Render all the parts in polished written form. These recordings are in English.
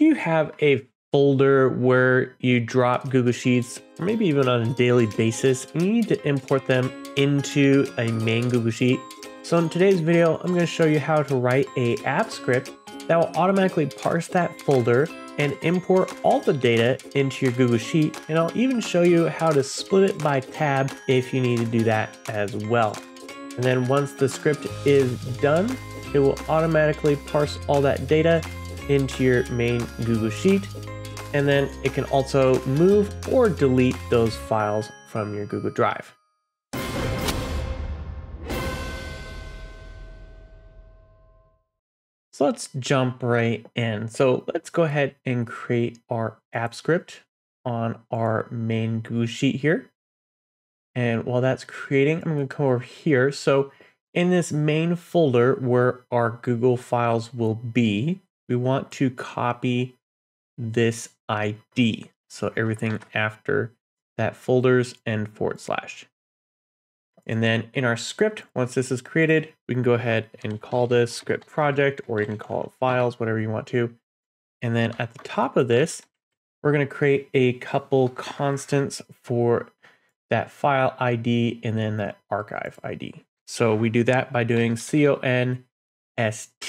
you have a folder where you drop Google Sheets, or maybe even on a daily basis, and you need to import them into a main Google Sheet. So in today's video, I'm going to show you how to write a app script that will automatically parse that folder and import all the data into your Google Sheet. And I'll even show you how to split it by tab if you need to do that as well. And then once the script is done, it will automatically parse all that data into your main Google Sheet. And then it can also move or delete those files from your Google Drive. So let's jump right in. So let's go ahead and create our app script on our main Google Sheet here. And while that's creating, I'm gonna come over here. So in this main folder where our Google files will be, we want to copy this ID. So everything after that folders and /. And then in our script, once this is created, we can go ahead and call this script project, or you can call it files, whatever you want to. And then at the top of this, we're going to create a couple constants for that file ID and then that archive ID. So we do that by doing const.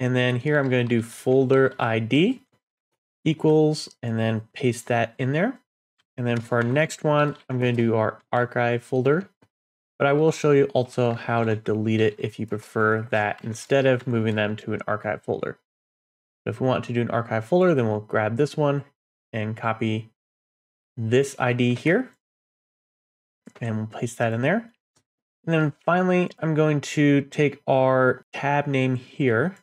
And then here I'm going to do folder ID equals, and then paste that in there. And then for our next one, I'm going to do our archive folder. But I will show you also how to delete it if you prefer that instead of moving them to an archive folder. So if we want to do an archive folder, then we'll grab this one and copy this ID here. And we'll place that in there. And then finally, I'm going to take our tab name here.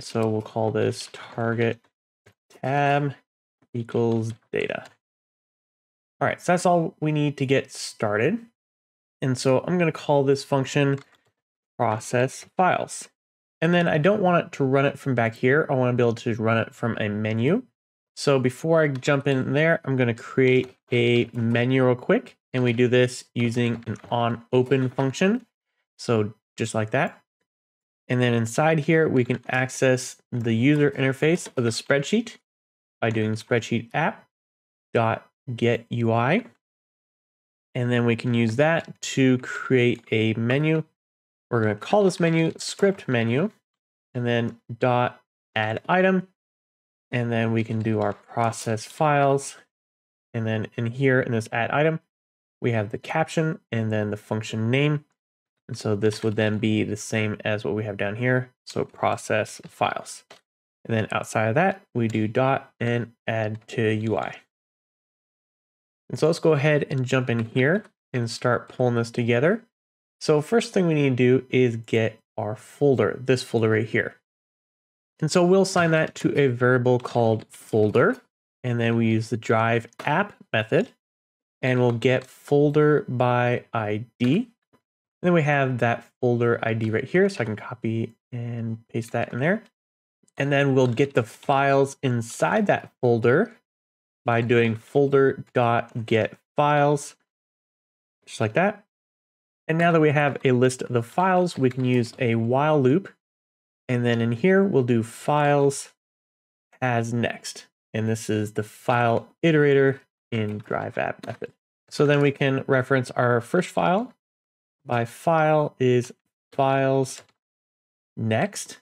So we'll call this target tab equals data. All right, so that's all we need to get started. And so I'm going to call this function process files. And then I don't want it to run it from back here. I want to be able to run it from a menu. So before I jump in there, I'm going to create a menu real quick. And we do this using an onOpen function. So just like that. And then inside here, we can access the user interface of the spreadsheet by doing spreadsheet app.getUI. And then we can use that to create a menu. We're going to call this menu script menu, and then .addItem. And then we can do our process files. And then in here in this add item, we have the caption and then the function name. And so this would then be the same as what we have down here. So process files. And then outside of that, we do dot and add to UI. And so let's go ahead and jump in here and start pulling this together. So first thing we need to do is get our folder, this folder right here. And so we'll assign that to a variable called folder. And then we use the drive app method and we'll get folder by ID. And then we have that folder ID right here. So I can copy and paste that in there. And then we'll get the files inside that folder by doing folder.getFiles, just like that. And now that we have a list of the files, we can use a while loop. And then in here, we'll do files as next. And this is the file iterator in drive app method. So then we can reference our first file by file is files next.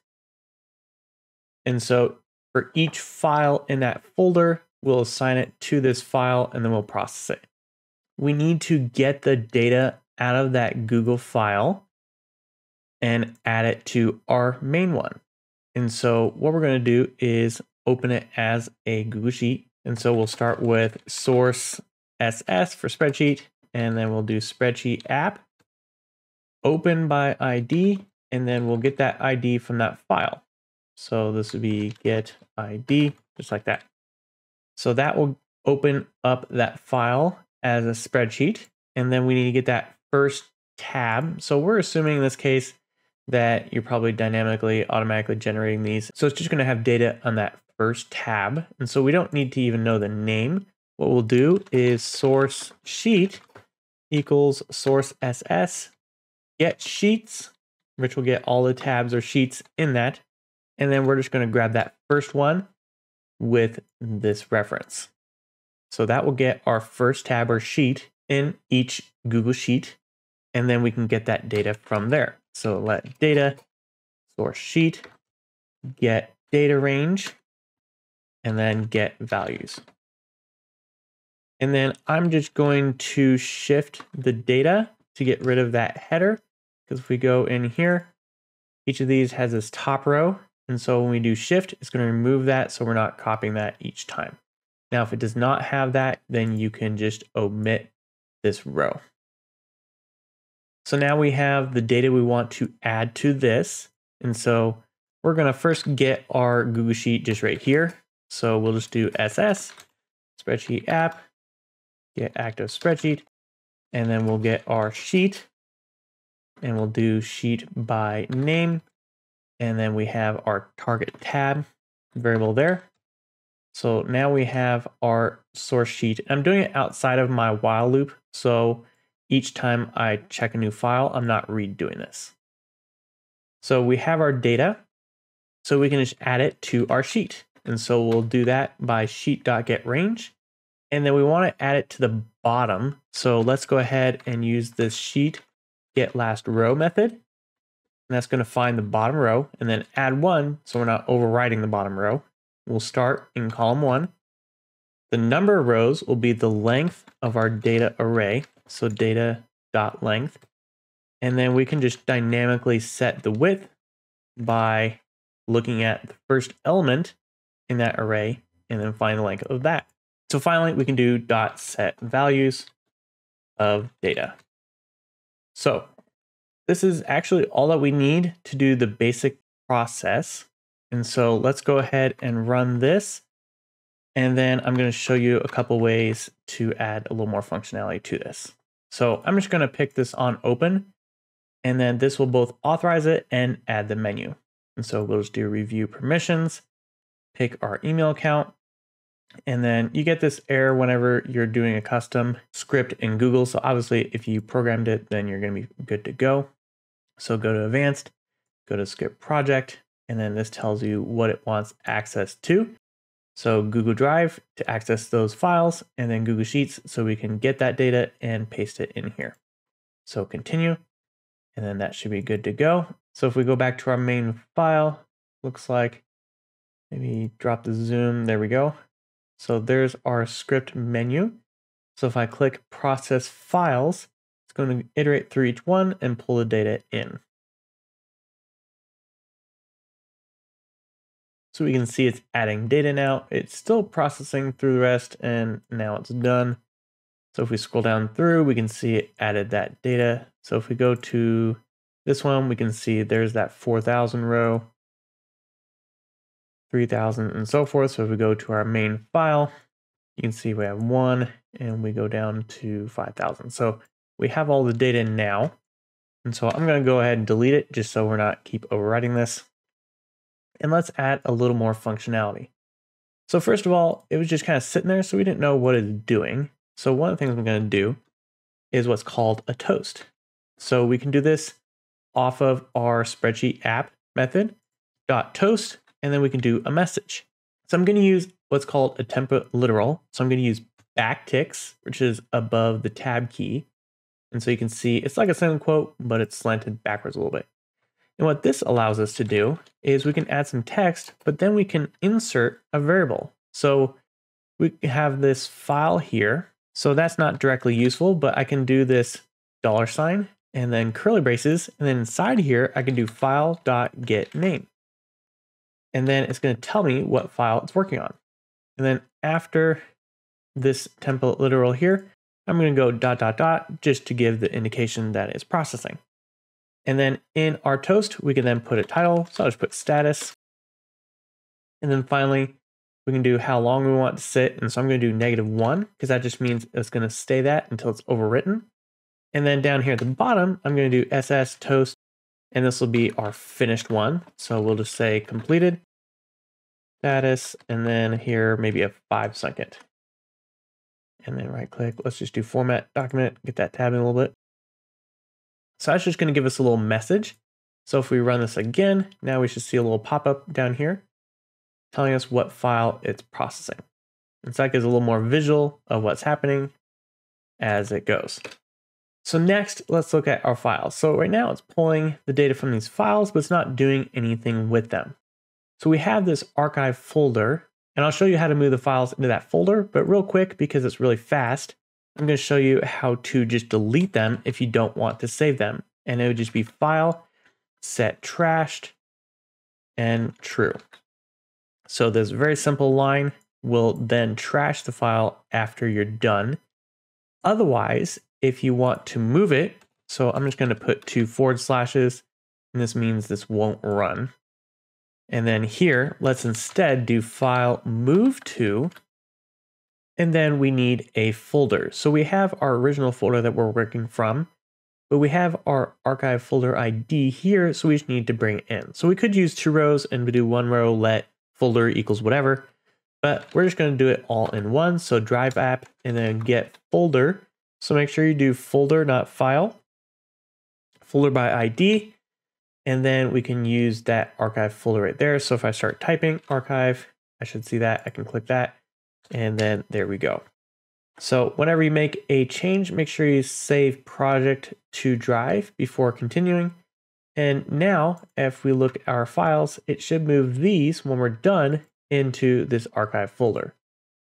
And so for each file in that folder, we'll assign it to this file and then we'll process it. We need to get the data out of that Google file and add it to our main one. And so what we're going to do is open it as a Google Sheet. And so we'll start with source SS for spreadsheet, and then we'll do spreadsheet app open by ID, and then we'll get that ID from that file. So this would be get ID, just like that. So that will open up that file as a spreadsheet. And then we need to get that first tab. So we're assuming in this case that you're probably dynamically, automatically generating these. So it's just going to have data on that first tab. And so we don't need to even know the name. What we'll do is source sheet equals source SS get sheets, which will get all the tabs or sheets in that. And then we're just going to grab that first one with this reference. So that will get our first tab or sheet in each Google Sheet. And then we can get that data from there. So let data source sheet, get data range, and then get values. And then I'm just going to shift the data to get rid of that header. Because if we go in here, each of these has this top row. And so when we do shift, it's going to remove that. So we're not copying that each time. Now, if it does not have that, then you can just omit this row. So now we have the data we want to add to this. And so we're going to first get our Google Sheet just right here. So we'll just do SS spreadsheet app, get active spreadsheet, and then we'll get our sheet and we'll do sheet by name. And then we have our target tab variable there. So now we have our source sheet. I'm doing it outside of my while loop. So each time I check a new file, I'm not redoing this. So we have our data. So we can just add it to our sheet. And so we'll do that by sheet.getRange. And then we want to add it to the bottom. So let's go ahead and use this sheet get last row method. And that's going to find the bottom row and then add one. So we're not overriding the bottom row. We'll start in column one. The number of rows will be the length of our data array. So data.length. And then we can just dynamically set the width by looking at the first element in that array and then find the length of that. So finally, we can do dot set values of data. So this is actually all that we need to do the basic process. And so let's go ahead and run this. And then I'm going to show you a couple ways to add a little more functionality to this. So I'm just going to pick this on open, and then this will both authorize it and add the menu. And so we'll just do review permissions, pick our email account. And then you get this error whenever you're doing a custom script in Google. So obviously if you programmed it, then you're going to be good to go. So go to advanced, go to script project, and then this tells you what it wants access to. So Google Drive to access those files, and then Google Sheets so we can get that data and paste it in here. So continue, and then that should be good to go. So if we go back to our main file, looks like maybe drop the zoom. There we go. So there's our script menu. So if I click process files, it's going to iterate through each one and pull the data in. So we can see it's adding data now. It's still processing through the rest and now it's done. So if we scroll down through, we can see it added that data. So if we go to this one, we can see there's that 4,000 row. 3,000 and so forth. So if we go to our main file, you can see we have one and we go down to 5,000. So we have all the data now. And so I'm going to go ahead and delete it just so we're not keep overwriting this. And let's add a little more functionality. So first of all, it was just kind of sitting there. So we didn't know what it's doing. So one of the things I'm going to do is what's called a toast. So we can do this off of our spreadsheet app method dot toast. And then we can do a message. So I'm going to use what's called a template literal. So I'm going to use backticks, which is above the tab key. And so you can see it's like a single quote, but it's slanted backwards a little bit. And what this allows us to do is we can add some text, but then we can insert a variable. So we have this file here. So that's not directly useful, but I can do this $ and then curly braces. And then inside here, I can do file.getName. And then it's going to tell me what file it's working on. And then after this template literal here, I'm going to go ... just to give the indication that it's processing. And then in our toast, we can then put a title. So I'll just put status. And then finally, we can do how long we want to sit. And so I'm going to do -1 because that just means it's going to stay that until it's overwritten. And then down here at the bottom, I'm going to do SS toast. And this will be our finished one. So we'll just say completed status. And then here, maybe a 5-second. And then right click. Let's just do format document, get that tab in a little bit. So that's just going to give us a little message. So if we run this again, now we should see a little pop-up down here telling us what file it's processing. And so that gives a little more visual of what's happening as it goes. So next, let's look at our files. So right now it's pulling the data from these files, but it's not doing anything with them. So we have this archive folder, and I'll show you how to move the files into that folder, but real quick, because it's really fast, I'm going to show you how to just delete them if you don't want to save them. And it would just be file, set trashed, and true. So this very simple line will then trash the file after you're done. Otherwise, if you want to move it, so I'm just going to put 2 forward slashes, and this means this won't run. And then here, let's instead do file move to, and then we need a folder. So we have our original folder that we're working from, but we have our archive folder ID here, so we just need to bring it in. So we could use 2 rows and do 1 row let folder equals whatever, but we're just going to do it all in one. So drive app and then get folder. So make sure you do folder, not file, folder by ID, and then we can use that archive folder right there. So if I start typing archive, I should see that. I can click that, and then there we go. So whenever you make a change, make sure you save project to drive before continuing. And now if we look at our files, it should move these when we're done into this archive folder.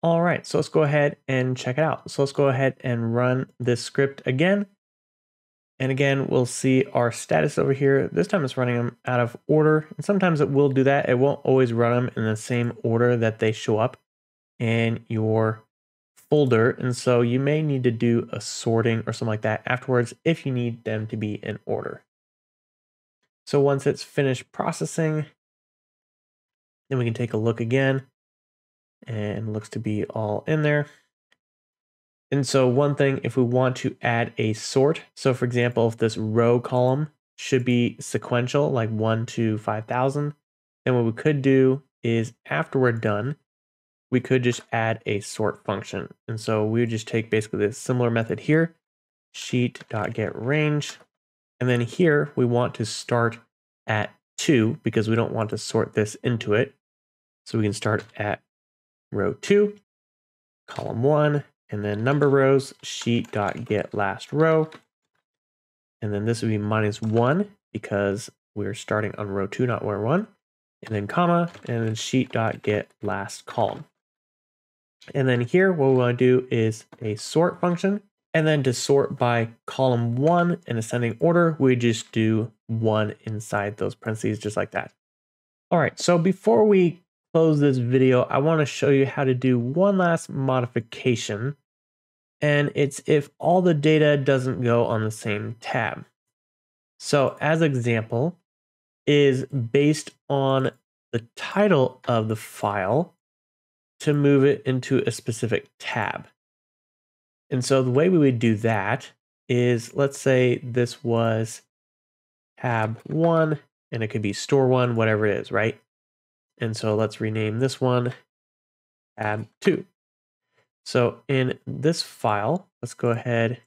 All right, so let's go ahead and check it out. So let's go ahead and run this script again. And again, we'll see our status over here. This time it's running them out of order. And sometimes it will do that. It won't always run them in the same order that they show up in your folder. And so you may need to do a sorting or something like that afterwards if you need them to be in order. So once it's finished processing, then we can take a look again. And looks to be all in there. And so one thing, if we want to add a sort, so for example, if this row column should be sequential, like 1 to 5,000, then what we could do is after we're done, we could just add a sort function. And so we would just take basically this similar method here, sheet.getRange. And then here we want to start at 2 because we don't want to sort this into it. So we can start at row 2, column 1, and then number rows, sheet.getLastRow. And then this would be -1 because we're starting on row 2, not row 1, and then comma, and then sheet.getLastColumn. And then here, what we want to do is a sort function. And then to sort by column 1 in ascending order, we just do 1 inside those parentheses, just like that. All right, so before we close this video, I want to show you how to do one last modification, and it's if all the data doesn't go on the same tab. So as example is based on the title of the file to move it into a specific tab. And so the way we would do that is, let's say this was tab 1, and it could be store 1, whatever it is, right? And so let's rename this one tab 2. So in this file, let's go ahead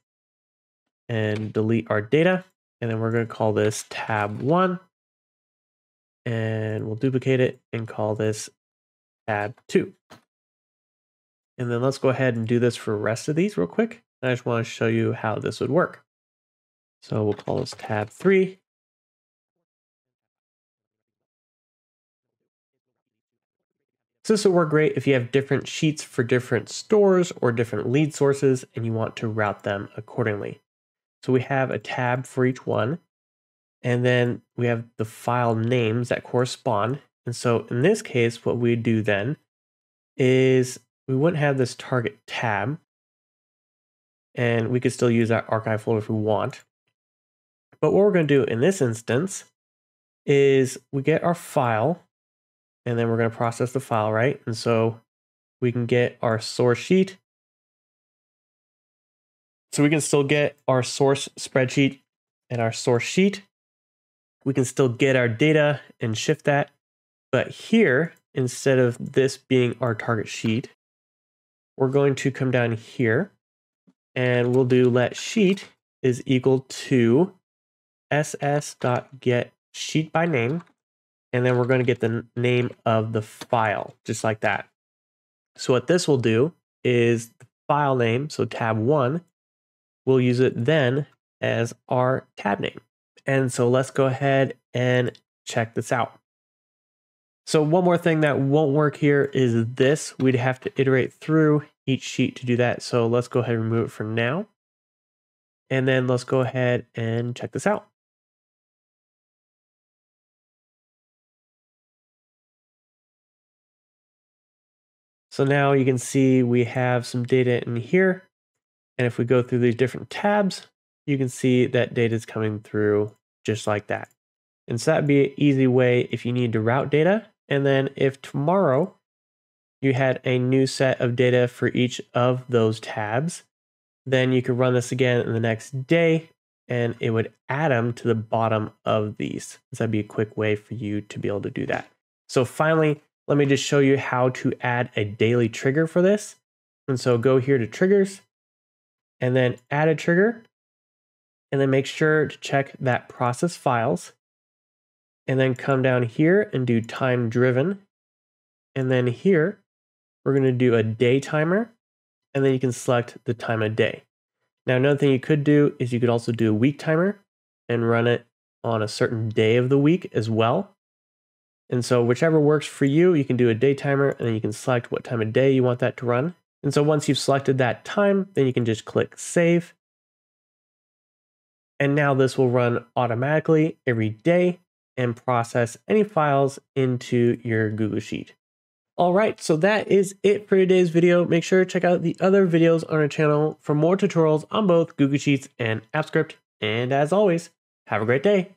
and delete our data. And then we're going to call this tab 1. And we'll duplicate it and call this tab 2. And then let's go ahead and do this for the rest of these real quick. And I just want to show you how this would work. So we'll call this tab 3. So this will work great if you have different sheets for different stores or different lead sources and you want to route them accordingly. So we have a tab for each one, and then we have the file names that correspond. And so in this case, what we do then is we wouldn't have this target tab, and we could still use that archive folder if we want. But what we're going to do in this instance is we get our file, and then we're going to process the file, right? And so we can get our source sheet. So we can still get our source spreadsheet and our source sheet. We can still get our data and shift that. But here, instead of this being our target sheet, we're going to come down here and we'll do let sheet is equal to ss.get sheet by name, and then we're going to get the name of the file, just like that. So what this will do is the file name, so tab 1, we'll use it then as our tab name. And so let's go ahead and check this out. So one more thing that won't work here is this. We'd have to iterate through each sheet to do that. So let's go ahead and remove it for now. And then let's go ahead and check this out. So now you can see we have some data in here. And if we go through these different tabs, you can see that data is coming through just like that. And so that'd be an easy way if you need to route data. And then if tomorrow you had a new set of data for each of those tabs, then you could run this again the next day and it would add them to the bottom of these. So that'd be a quick way for you to be able to do that. So finally, let me just show you how to add a daily trigger for this. And so go here to triggers and then add a trigger and then make sure to check that process files. And then come down here and do time driven. And then here, we're going to do a day timer. And then you can select the time of day. Now, another thing you could do is you could also do a week timer and run it on a certain day of the week as well. And so whichever works for you, you can do a day timer and then you can select what time of day you want that to run. And so once you've selected that time, then you can just click save. And now this will run automatically every day and process any files into your Google Sheet. All right, so that is it for today's video. Make sure to check out the other videos on our channel for more tutorials on both Google Sheets and Apps Script. And as always, have a great day.